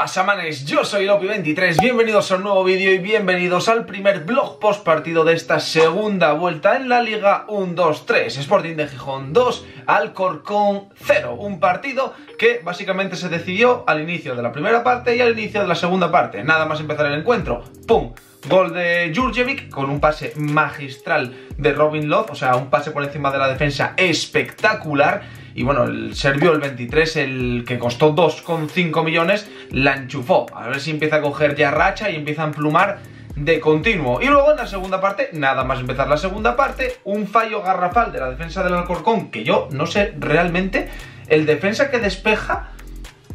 Pasamanes, yo soy Lopi23, bienvenidos a un nuevo vídeo y bienvenidos al primer vlog post partido de esta segunda vuelta en la Liga 1-2-3. Sporting de Gijón 2, Alcorcón 0. Un partido que básicamente se decidió al inicio de la primera parte y al inicio de la segunda parte. Nada más empezar el encuentro, ¡pum! Gol de Jurjevic con un pase magistral de Robin Love, o sea, un pase por encima de la defensa espectacular. Y bueno, el serbio, el 23, el que costó 2,5 millones, la enchufó. A ver si empieza a coger ya racha y empieza a emplumar de continuo. Y luego en la segunda parte, nada más empezar la segunda parte, un fallo garrafal de la defensa del Alcorcón, que yo no sé realmente, el defensa que despeja,